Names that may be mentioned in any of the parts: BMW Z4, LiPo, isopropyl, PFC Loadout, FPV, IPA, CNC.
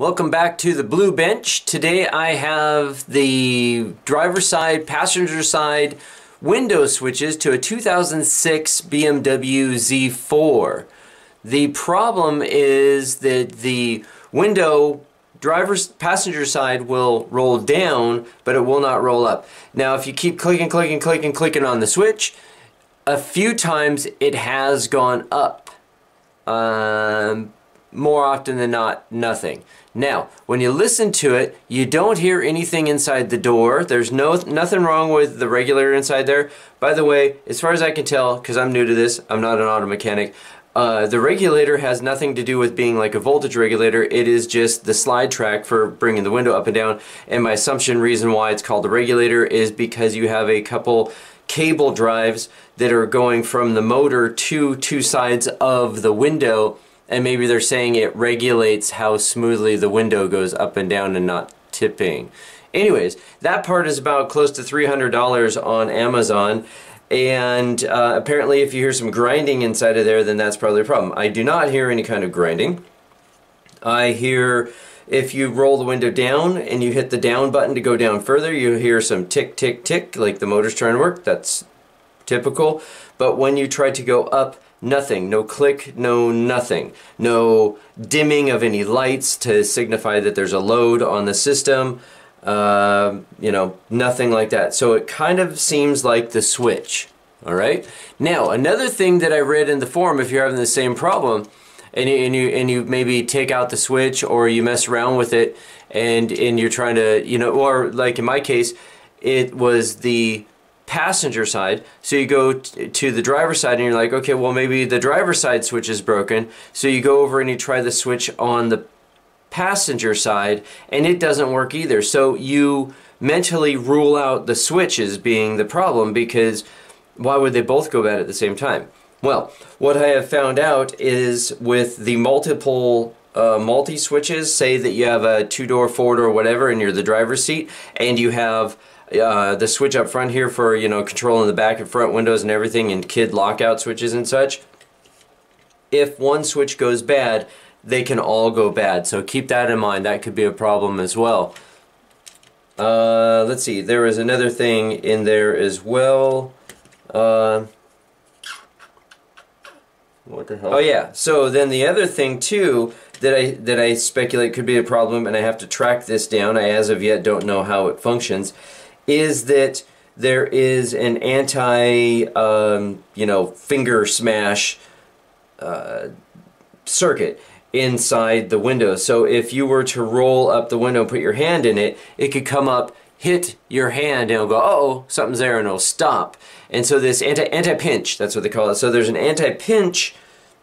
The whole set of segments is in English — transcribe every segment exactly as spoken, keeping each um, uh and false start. Welcome back to the Blue Bench. Today I have the driver side, passenger side window switches to a two thousand six B M W Z four. The problem is that the window driver's passenger side will roll down, but it will not roll up. Now if you keep clicking, clicking, clicking, clicking on the switch, a few times it has gone up. Um, more often than not, nothing. Now, when you listen to it, you don't hear anything inside the door. There's no nothing wrong with the regulator inside there. By the way, as far as I can tell, because I'm new to this, I'm not an auto mechanic, uh, the regulator has nothing to do with being like a voltage regulator. It is just the slide track for bringing the window up and down. And my assumption reason why it's called the regulator is because you have a couple cable drives that are going from the motor to two sides of the window, and maybe they're saying it regulates how smoothly the window goes up and down and not tipping. Anyways, that part is about close to three hundred dollars on Amazon, and uh, apparently if you hear some grinding inside of there, then that's probably a problem. I do not hear any kind of grinding. I hear, if you roll the window down and you hit the down button to go down further, you hear some tick, tick, tick, like the motor's trying to work. That's typical. But when you try to go up, nothing. No click, no nothing. No dimming of any lights to signify that there's a load on the system. Uh, you know, nothing like that. So it kind of seems like the switch. All right. Now, another thing that I read in the forum, if you're having the same problem, And you, and you and you maybe take out the switch, or you mess around with it, and and you're trying to, you know, or like in my case, it was the passenger side. So you go t to the driver's side, and you're like, okay, well maybe the driver's side switch is broken. So you go over and you try the switch on the passenger side, and it doesn't work either. So you mentally rule out the switches being the problem, because why would they both go bad at the same time? Well, what I have found out is with the multiple uh, multi-switches, say that you have a two-door, four-door, whatever, and you're the driver's seat, and you have uh, the switch up front here for, you know, controlling the back and front windows and everything, and kid lockout switches and such. If one switch goes bad, they can all go bad, so keep that in mind. That could be a problem as well. Uh, let's see, there is another thing in there as well. Uh, What the hell? Oh yeah, so then the other thing too that I that I speculate could be a problem, and I have to track this down, I as of yet don't know how it functions, is that there is an anti um, you know, finger smash uh, circuit inside the window. So if you were to roll up the window and put your hand in it, it could come up, hit your hand, and it'll go, uh-oh, something's there, and it'll stop. And so this anti, anti-pinch, that's what they call it. So there's an anti-pinch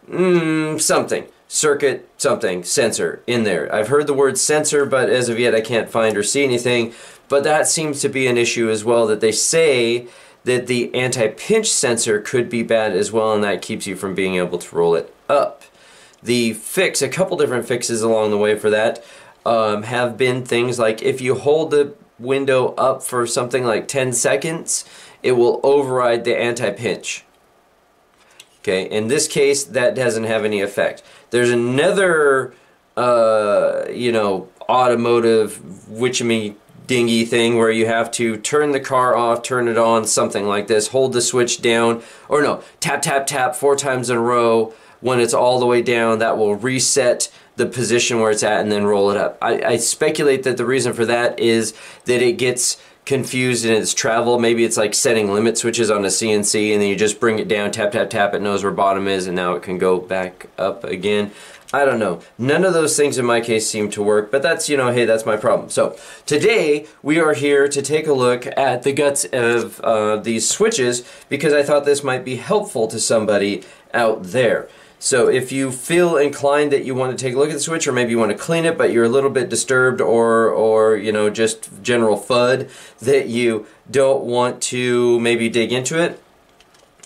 mm, something, circuit something, sensor in there. I've heard the word sensor, but as of yet I can't find or see anything. But that seems to be an issue as well, that they say that the anti-pinch sensor could be bad as well, and that keeps you from being able to roll it up. The fix, a couple different fixes along the way for that, um, have been things like if you hold the window up for something like ten seconds, it will override the anti-pinch. Okay, in this case that doesn't have any effect. There's another uh, you know, automotive witchemy dingy thing where you have to turn the car off, turn it on, something like this, hold the switch down, or no, tap tap tap four times in a row. When it's all the way down, that will reset the position where it's at and then roll it up. I, I speculate that the reason for that is that it gets confused in its travel. Maybe it's like setting limit switches on a C N C, and then you just bring it down, tap, tap, tap, it knows where bottom is, and now it can go back up again. I don't know. None of those things in my case seem to work, but that's, you know, hey, that's my problem. So today we are here to take a look at the guts of uh, these switches, because I thought this might be helpful to somebody out there. So if you feel inclined that you want to take a look at the switch, or maybe you want to clean it but you're a little bit disturbed, or or you know, just general FUD that you don't want to maybe dig into it,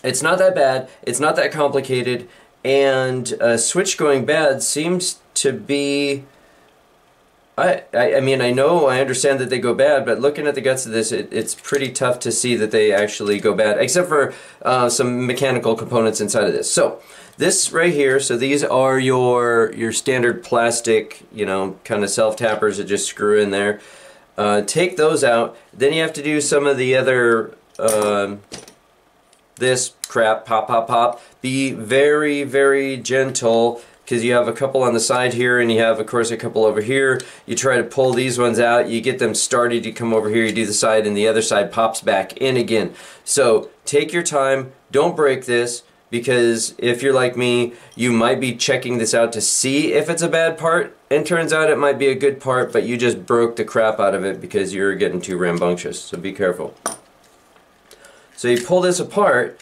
it's not that bad, it's not that complicated, and a switch going bad seems to be, I, I, I mean, I know, I understand that they go bad, but looking at the guts of this, it, it's pretty tough to see that they actually go bad, except for uh, some mechanical components inside of this. So, this right here, so these are your your standard plastic, you know, kind of self-tappers that just screw in there. Uh, take those out, then you have to do some of the other, uh, this crap, pop, pop, pop. Be very, very gentle, because you have a couple on the side here and you have of course a couple over here. You try to pull these ones out, you get them started, you come over here, you do the side, and the other side pops back in again. So take your time, don't break this, because if you're like me, you might be checking this out to see if it's a bad part, and turns out it might be a good part, but you just broke the crap out of it because you're getting too rambunctious, so be careful. So you pull this apart,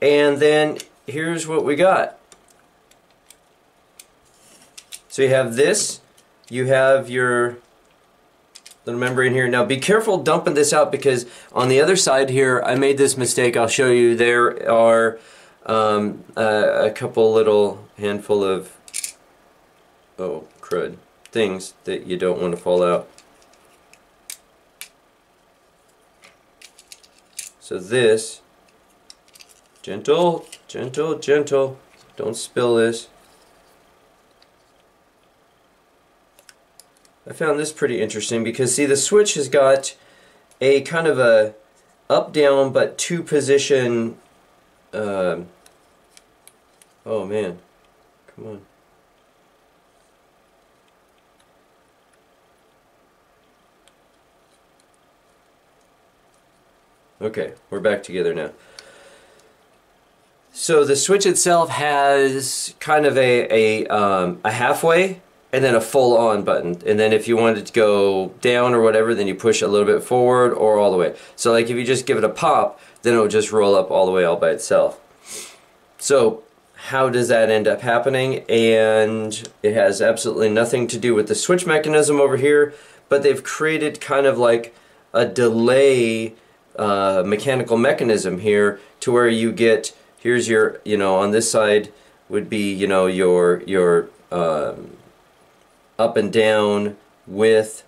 and then here's what we got. So you have this, you have your little membrane here. Now be careful dumping this out, because on the other side here, I made this mistake, I'll show you, there are um, uh, a couple little handful of, oh crud, things that you don't want to fall out. So this, gentle, gentle, gentle, don't spill this. I found this pretty interesting because, see, the switch has got a kind of a up-down but two-position, um, oh man, come on. Okay, we're back together now. So the switch itself has kind of a, a, um, a halfway, and then a full-on button, and then if you wanted to go down or whatever, then you push a little bit forward or all the way. So like if you just give it a pop, then it'll just roll up all the way all by itself. So how does that end up happening? And it has absolutely nothing to do with the switch mechanism over here, but they've created kind of like a delay uh, mechanical mechanism here, to where you get, here's your, you know, on this side would be, you know, your, your, um, up and down with,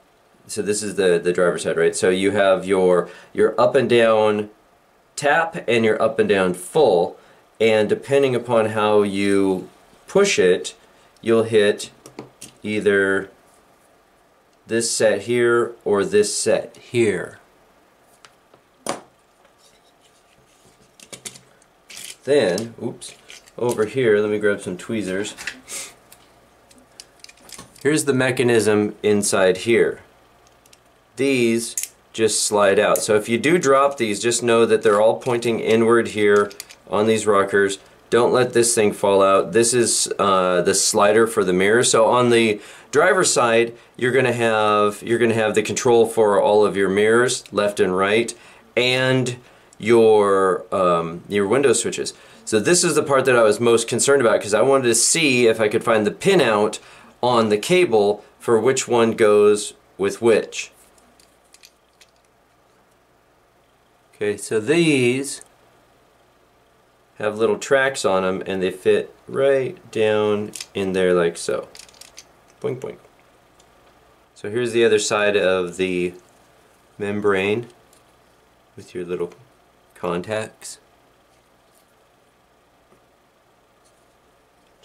so this is the the driver's side, right? So you have your your up and down tap and your up and down full, and depending upon how you push it, you'll hit either this set here or this set here. Then, oops, over here, let me grab some tweezers. Here's the mechanism inside here. These just slide out. So if you do drop these, just know that they're all pointing inward here on these rockers. Don't let this thing fall out. This is uh, the slider for the mirror. So on the driver's side, you're gonna have you're gonna have the control for all of your mirrors, left and right, and your um, your window switches. So this is the part that I was most concerned about, because I wanted to see if I could find the pin out on the cable for which one goes with which. Okay, so these have little tracks on them, and they fit right down in there like so. Boink, boink. So here's the other side of the membrane with your little contacts.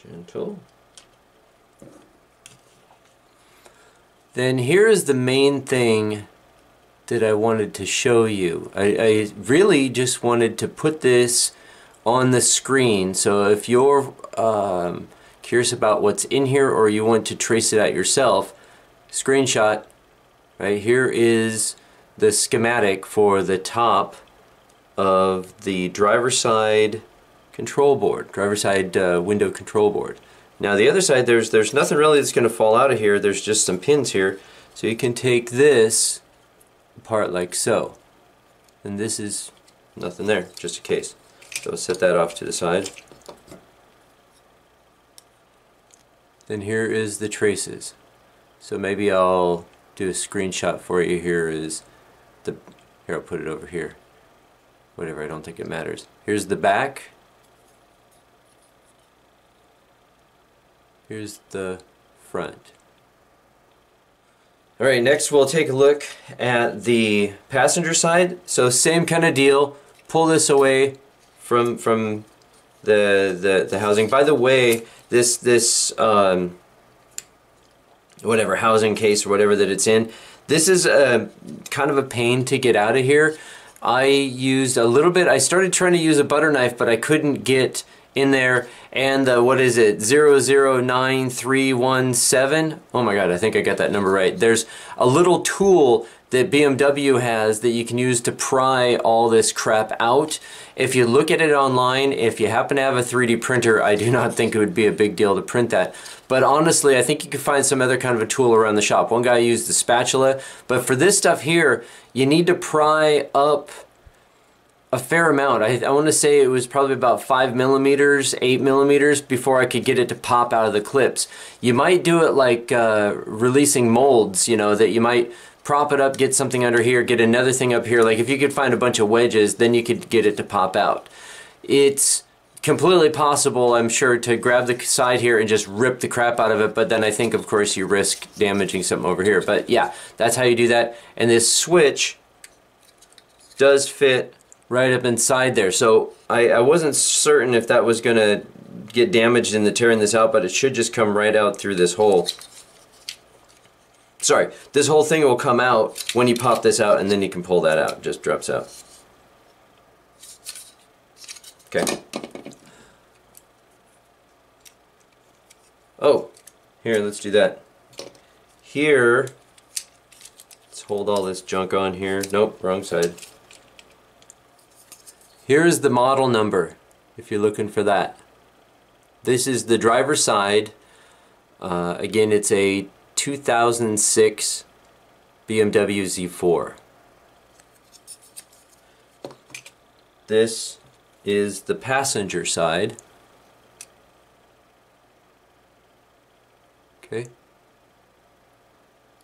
Gentle. Then here is the main thing that I wanted to show you. I, I really just wanted to put this on the screen, so if you're um, curious about what's in here, or you want to trace it out yourself, screenshot, right here is the schematic for the top of the driver's side control board, driver's side uh, window control board. Now the other side, there's there's nothing really that's going to fall out of here, there's just some pins here. So you can take this apart like so. And this is nothing there, just a case. So I'll set that off to the side. Then here is the traces. So maybe I'll do a screenshot for you. Here is the, here I'll put it over here. Whatever, I don't think it matters. Here's the back. Here's the front. All right, next we'll take a look at the passenger side. So same kind of deal. Pull this away from from the the, the housing. By the way, this this um, whatever housing case or whatever that it's in, this is a kind of a pain to get out of here. I used a little bit. I started trying to use a butter knife, but I couldn't get in there. And the, what is it? zero zero nine three one seven. Oh my God! I think I got that number right. There's a little tool that B M W has that you can use to pry all this crap out. If you look at it online, if you happen to have a three D printer, I do not think it would be a big deal to print that. But honestly, I think you can find some other kind of a tool around the shop. One guy used the spatula, but for this stuff here, you need to pry up a fair amount. I, I want to say it was probably about five millimeters, eight millimeters before I could get it to pop out of the clips. You might do it like uh, releasing molds, you know, that you might prop it up, get something under here, get another thing up here. Like if you could find a bunch of wedges, then you could get it to pop out. It's completely possible, I'm sure, to grab the side here and just rip the crap out of it, but then I think, of course, you risk damaging something over here. But yeah, that's how you do that. And this switch does fit right up inside there. So I, I wasn't certain if that was gonna get damaged in the tearing this out, but it should just come right out through this hole. Sorry, this whole thing will come out when you pop this out, and then you can pull that out. It just drops out. Okay. Oh, here, let's do that. Here, let's hold all this junk on here. Nope, wrong side. Here is the model number, if you're looking for that. This is the driver's side. Uh, again, it's a two thousand six B M W Z four. This is the passenger side. Okay.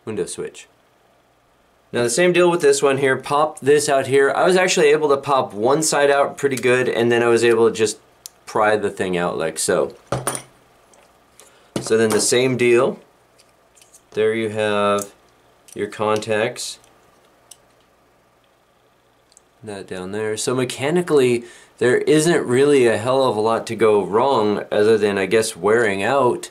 Window switch. Now the same deal with this one here. Pop this out here. I was actually able to pop one side out pretty good, and then I was able to just pry the thing out like so. So then the same deal. There you have your contacts. That down there. So mechanically, there isn't really a hell of a lot to go wrong, other than, I guess, wearing out.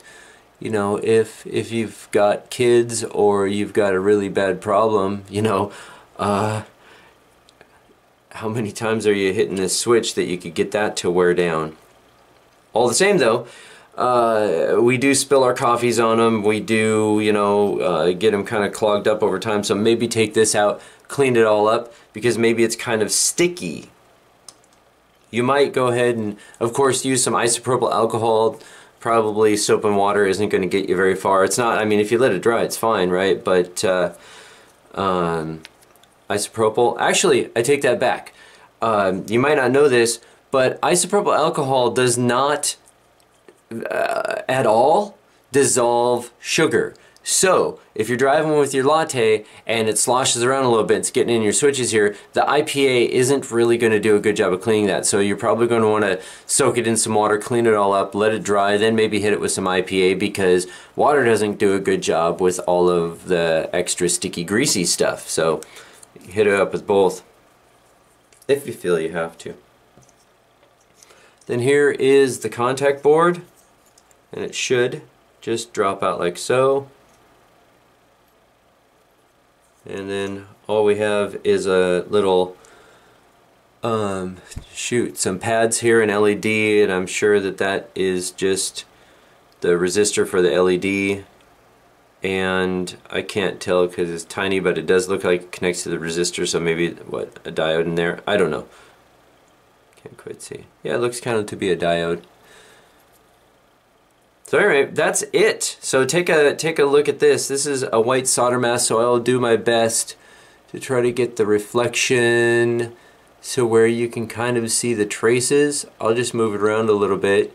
You know, if if you've got kids or you've got a really bad problem, you know, uh, how many times are you hitting this switch that you could get that to wear down? All the same, though. Uh, we do spill our coffees on them. We do, you know, uh, get them kind of clogged up over time. So maybe take this out, clean it all up, because maybe it's kind of sticky. You might go ahead and, of course, use some isopropyl alcohol. Probably soap and water isn't going to get you very far. It's not, I mean, if you let it dry, it's fine, right? But uh, um, isopropyl, actually, I take that back. Um, you might not know this, but isopropyl alcohol does not Uh, at all dissolve sugar. So if you're driving with your latte and it sloshes around a little bit, it's getting in your switches here, the I P A isn't really going to do a good job of cleaning that. So you're probably going to want to soak it in some water, clean it all up, let it dry, then maybe hit it with some I P A, because water doesn't do a good job with all of the extra sticky, greasy stuff. So hit it up with both if you feel you have to. Then here is the contact board, and it should just drop out like so. And then all we have is a little, um, shoot, some pads here, an L E D, and I'm sure that that is just the resistor for the L E D. And I can't tell because it's tiny, but it does look like it connects to the resistor, so maybe, what, a diode in there? I don't know. Can't quite see. Yeah, it looks kind of to be a diode. So anyway, that's it. So take a take a look at this. This is a white solder mask, so I'll do my best to try to get the reflection so where you can kind of see the traces. I'll just move it around a little bit,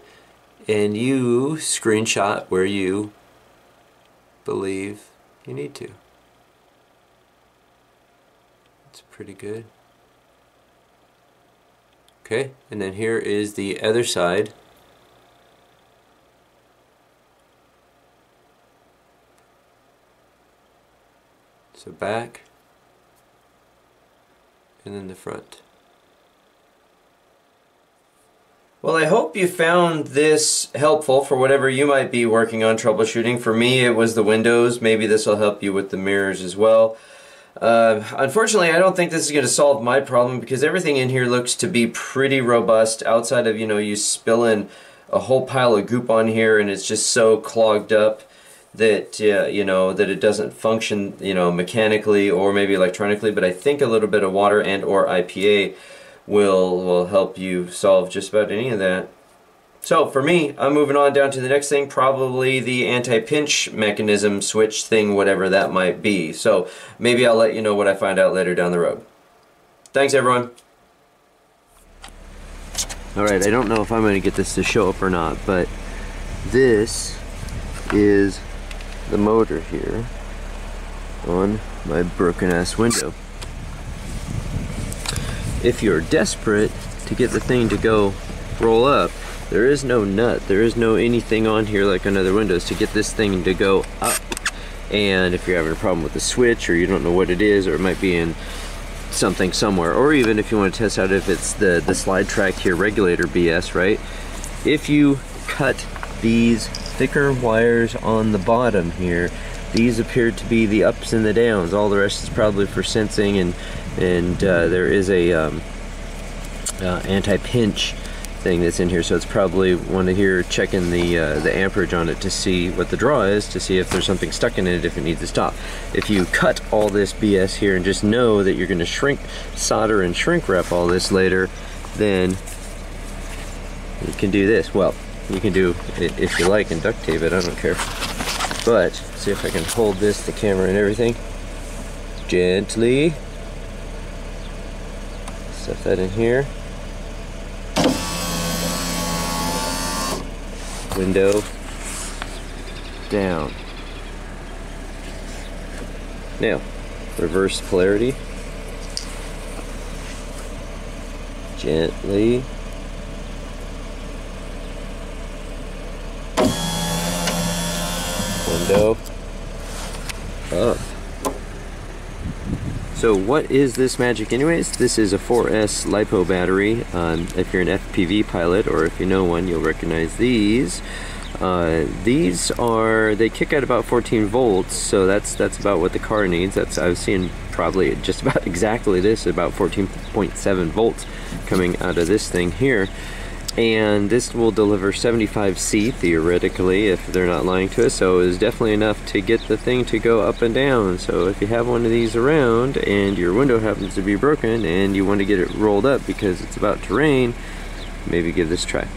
and you screenshot where you believe you need to. It's pretty good. Okay, and then here is the other side. So back, and then the front. Well, I hope you found this helpful for whatever you might be working on troubleshooting. For me, it was the windows. Maybe this will help you with the mirrors as well. Uh, unfortunately, I don't think this is going to solve my problem because everything in here looks to be pretty robust outside of, you know, you spilling a whole pile of goop on here and it's just so clogged up that, uh, you know, that it doesn't function, you know, mechanically or maybe electronically. But I think a little bit of water and or I P A will will help you solve just about any of that. So for me, I'm moving on down to the next thing, probably the anti-pinch mechanism switch thing, whatever that might be. So maybe I'll let you know what I find out later down the road. Thanks, everyone. Alright, I don't know if I'm going to get this to show up or not, but this is the motor here on my broken-ass window. If you're desperate to get the thing to go roll up, there is no nut, there is no anything on here like on other windows to get this thing to go up. And if you're having a problem with the switch or you don't know what it is, or it might be in something somewhere, or even if you want to test out if it's the, the slide track here regulator B S, right? If you cut these thicker wires on the bottom here, these appear to be the ups and the downs. All the rest is probably for sensing, and and uh, there is a um, uh, anti-pinch thing that's in here, so it's probably one of here checking the uh, the amperage on it to see what the draw is, to see if there's something stuck in it, if it needs to stop. If you cut all this B S here and just know that you're going to shrink, solder and shrink wrap all this later, then you can do this. Well, you can do it if you like and duct tape it, I don't care. But see if I can hold this, the camera and everything, gently stuff that in here. Window down. Now, reverse polarity. Gently. Window up. So what is this magic anyways? This is a four S LiPo battery. Um, if you're an F P V pilot, or if you know one, you'll recognize these. Uh, these are, they kick out about fourteen volts, so that's that's about what the car needs. That's, I've seen probably just about exactly this, about fourteen point seven volts coming out of this thing here. And this will deliver seventy-five C theoretically, if they're not lying to us, so it's definitely enough to get the thing to go up and down. So if you have one of these around and your window happens to be broken and you want to get it rolled up because it's about to rain, maybe give this a try.